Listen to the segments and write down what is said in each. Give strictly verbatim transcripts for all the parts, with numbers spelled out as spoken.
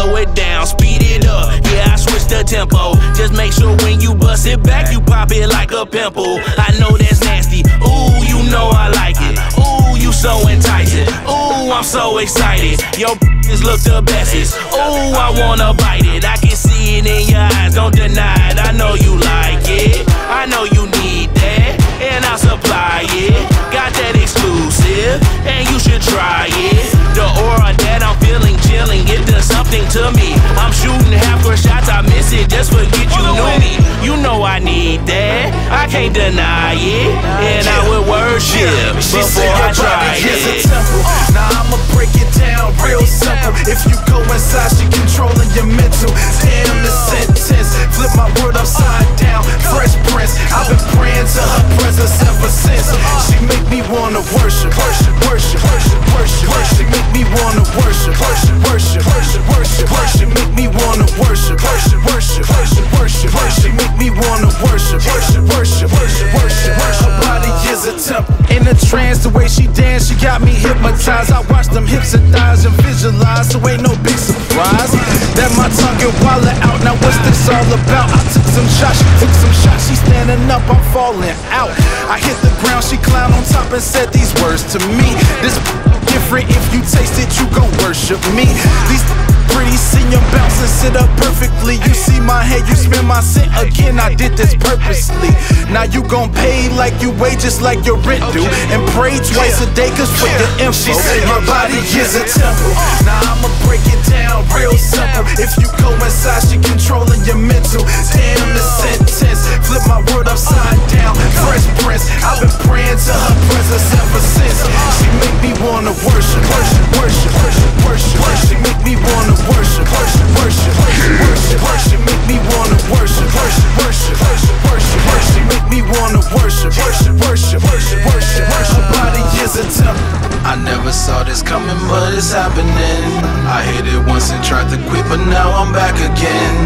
slow it down, speed it up, yeah, I switch the tempo. Just make sure when you bust it back, you pop it like a pimple. I know that's nasty, ooh, you know I like it. Ooh, you so enticing, ooh, I'm so excited. Your bitches look the bestest, ooh, I wanna bite it. I can see it in your eyes, don't deny it. I know you like it, I know you need that, and I'll supply it. Got that exclusive, and you should try it. The aura that I'm feeling, chilling, it does something to me. I'm shooting half for shots, I miss it just forget you knew me. You know I need that, I can't deny it, and I would worship before I try it. Now I'ma break it down real simple. If you go inside, she controlling your mental. Damn the sentence, flip my word upside down. Fresh Prince, I've been praying to her presence ever since. She make me wanna worship, worship, worship, worship, worship, worship. Make me wanna worship, worship, worship, worship, worship, worship. Make me wanna worship, worship, worship, worship, worship, worship. Make me wanna worship, worship, worship, worship, worship, worship. Her body is a temple. In a trance, the way she dance, she got me hypnotized. I watch them hips and thighs and visualize, so ain't no big surprise that my tongue and wallet out. Now what's this all about? I took some shots, she took some shots. She standing up, I'm falling out. I hit the ground, she climbed on top and said these words to me. This different, if you taste it, you gon' worship me. These pretty senior bouncing, sit up perfectly. You see my head, you spin my scent again. I did this purposely. Now you gon' pay like you wait, just like your rent do, and pray twice a day, cause for your info. She said my body is a temple. Now I'ma break it down real simple. If you go inside, she controlling your mental. Damn the sentence, flip my word upside down. Fresh Prince, I've been praying to her presence ever since. She make me wanna worship, worship, worship, worship, worship, worship. Make me wanna worship, worship, worship, worship, worship, worship. Make me wanna worship, worship, worship, worship, worship, worship. Make me wanna worship, worship, worship, worship, worship, worship. Body is a temple. I never saw this coming, but it's happening. I hit it once and tried to quit, but now I'm back again.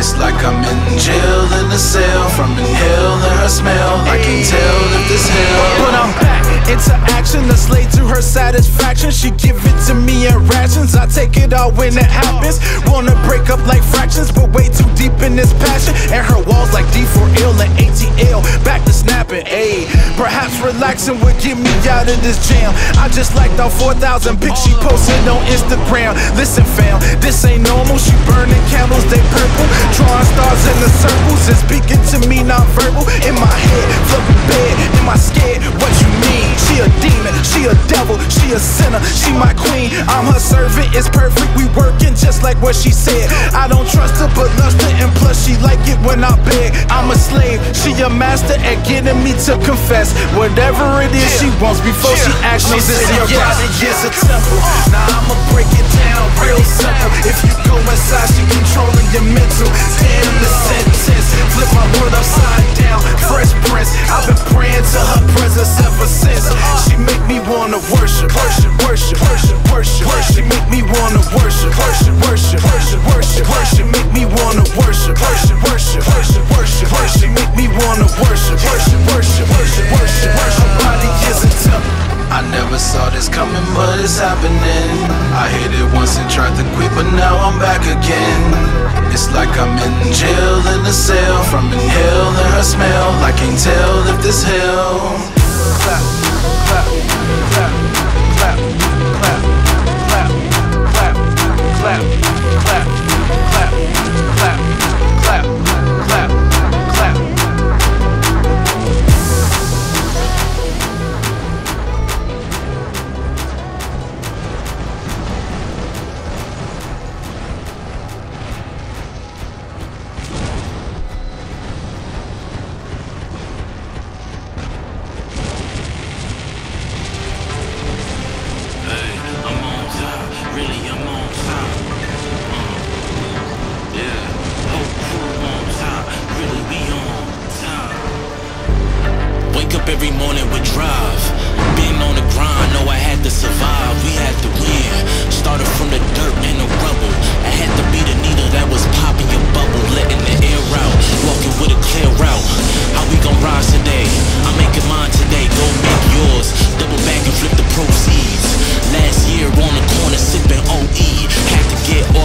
It's like I'm in jail in a cell from inhaling her smell. I can tell if this hell, but I'm back into action. That's laid to her satisfaction. She give it to me in rations. I take it all when it happens. Wanna break up like fractions, but way too deep in this passion. And her walls like D four L and A T L. Back to snapping, ayy. Perhaps relaxing would get me out of this jam. I just liked all four thousand pics she posted on Instagram. Listen fam, this ain't normal. She burning candles, they purple. Drawing stars in the circles and speaking to me non-verbal. In my head, fluffy bed. Am I scared? What you mean? She a demon, she a devil, she a sinner, she my queen, I'm her servant, it's perfect, we working just like what she said. I don't trust her but lust her, and plus she like it when I beg. I'm a slave, she a master at getting me to confess whatever it is she wants before she actually says your body is a temple. Now I'ma break it down real simple. If you go inside, she controlling your mental. Damn the sentence, flip my word upside down. Fresh Prince, I've been praying to her presence ever since. She make me wanna worship, worship, worship, worship, worship, worship. Make me wanna worship, worship, worship, worship, worship, worship. Make me wanna worship, worship, worship, worship, worship, worship. Make me wanna worship, worship, worship, worship, worship, worship. My body is a temple. I never saw this coming, but it's happening. I hit it once and tried to quit, but now I'm back again. It's like I'm in jail in a cell from inhaling her smell. I can't tell if this hell. Clap, clap, clap, clap, clap, clap, clap, clap, clap, clap, clap, clap, clap, clap.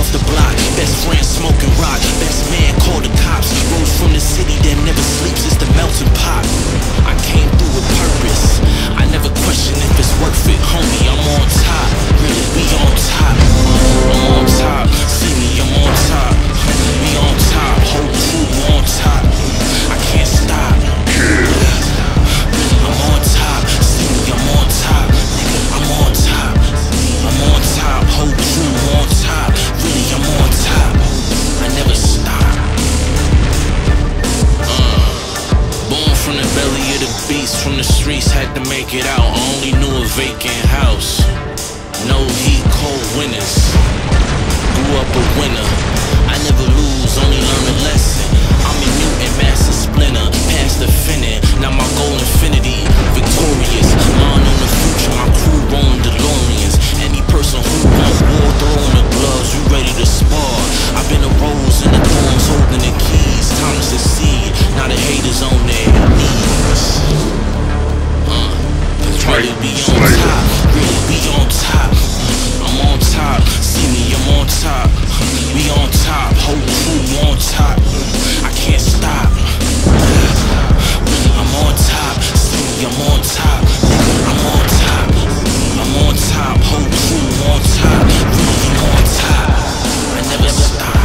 The block. had to make it out. Only knew a vacant house. No heat, cold winters. Grew up a winner. I never lose, only learn a lesson. I'm a mutant, master splinter, past the finning. Now my goal infinity, victorious. Mine on the future, my crew on DeLoreans. Any person who wants war, throw on the gloves, you ready to spar. I've been a rose in the thorns, holding the keys. Time to succeed, now the haters on their knees. Uh, ready to be on top, ready to be on top. I'm on top, see me, I'm on top. We on top, whole crew on top. I can't stop. I'm on top, see me, I'm on top. I'm on top, I'm on top, whole crew on top. We on top, I never stop.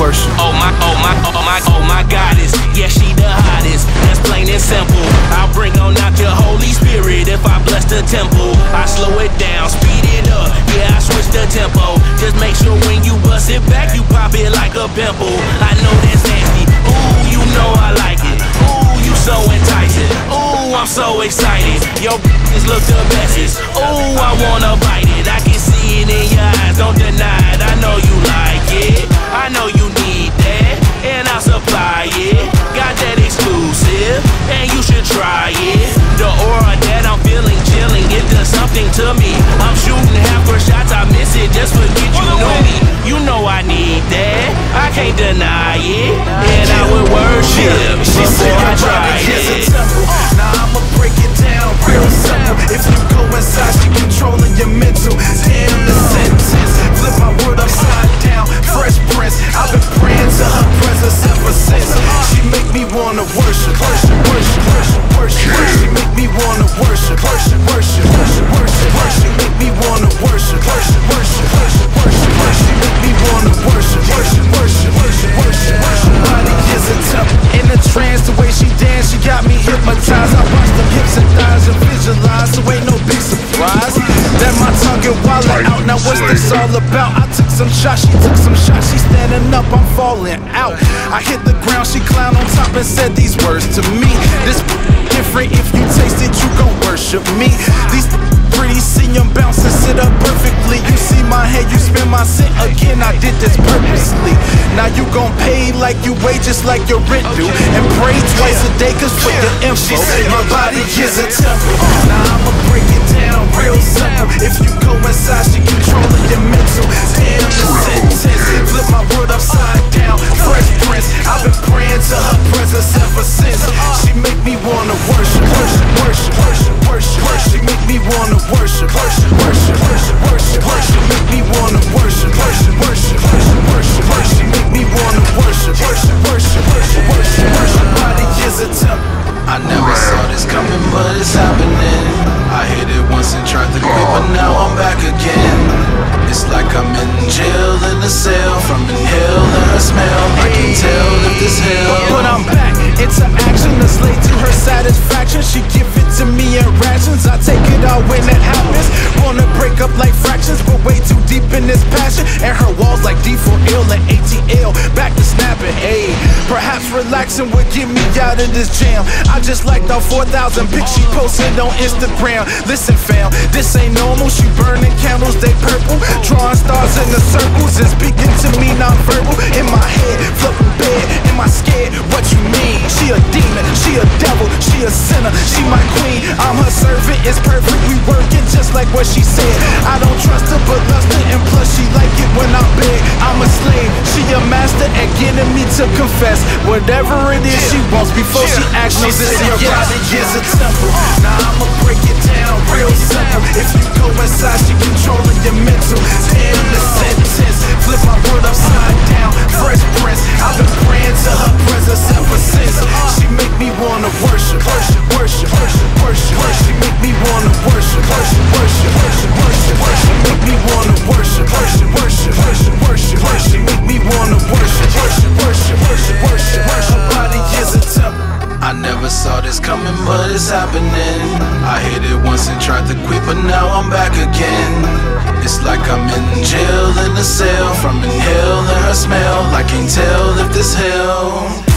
worship. Oh my, oh my, oh my, oh my goddess, yeah, she the hottest, that's plain and simple. I'll bring on out your Holy Spirit if I bless the temple. I slow it down, speed it up, yeah, I switch the tempo. Just make sure when you bust it back, you pop it like a pimple. I know that's nasty, ooh, you know I like it. Ooh, you so enticing, ooh, I'm so excited. Your bitches look the bestest, ooh, I wanna bite it. I can see it in your eyes, don't deny it. I know you like it, I know you need that, and I'll supply it. Got that exclusive, and you should try it. The aura that I'm feeling, chilling, it does something to me. I'm shooting half for shots, I miss it, just forget you know me. You know I need that, I can't deny it, and I would worship before I try it. Now I'ma break it down real simple. If you go inside, she controlling your mental. Damn the sentence, flip my word upside down. Fresh Prince, I've been praying to her presence ever since. She make me wanna worship, worship, worship, worship, worship. She make me wanna worship, worship, worship, worship, worship, worship. She make me wanna worship, worship, worship, worship, worship, worship. She make me wanna worship, worship, worship, worship, worship, worship. Body is a temple. In the trance, the way she dance, she got me hypnotized. I watch them hips and thighs and visualize, so ain't no big surprise that my tongue and wallet out. Now what's this all about? I took some shots, she took some shots. She standing up, I'm falling out. I hit the ground, she climbed on top and said these words to me. This different, if you taste it, you gon' worship me. These pretty, see them bounce and sit up perfectly. You see my head, you spin my scent. Again, I did this purposely. Now you gon' pay like you wait, just like your rent do. And pray twice a day, cause with the info, she said my body is a temple. Now I'ma break it down real simple. If you go inside, she controlling your mental. Damn the sentence, flip my word upside down. Fresh Prince, I've been praying to her presence ever since. She make me wanna worship, worship, worship, worship, worship, worship. She make me wanna worship, worship, worship, worship, worship, worship. Make me wanna worship, worship, worship, worship, worship, worship. She make me wanna worship, worship, worship, worship, worship, worship. Body is a temple. I never saw this coming, but it's happening. I hit it once and tried to quit, but now I'm back again. It's like I'm in jail in a cell from inhale to her smell. I can tell that this hell, but I'm back. It's an action that's laid to her satisfaction. She give it to me in rations. I take it all when it happens. Wanna break up like fractions, but way too deep in this passion. And her walls like D four L and A T L. Back to snapping, ayy. Perhaps relaxing would get me out of this jam. I just liked all four thousand pics she posted on Instagram. Listen fam, this ain't normal. She burning candles, they purple. Drawing stars in the circles and speaking to me non-verbal. In my head, flipping bed, am I scared? What you mean? She a demon, she a devil, she a sinner, she my queen. I'm her servant, it's perfect, we working just like what she said. I don't trust her but lust her, and plus she like it when I beg. I'm a slave, she a master at getting me to confess whatever it is she wants before she acts. No, your body is a temple. Now I'ma break it down real simple. If you go inside, she controlling your mental. Damn the sentence, flip my word upside down. Fresh Prince, I've been praying to her presence ever since. She make me wanna worship, worship, worship, worship, worship, worship. She make me wanna worship, worship, worship, worship, worship, worship. She make me wanna worship, worship, worship, worship, worship, worship. She make me wanna worship, worship, worship, worship, worship, worship. Her body is a temple. I never saw this coming, but it's happening. I hit it once and tried to quit, but now I'm back again. It's like I'm in jail in a cell from inhale to her smell. I can't tell if this hell.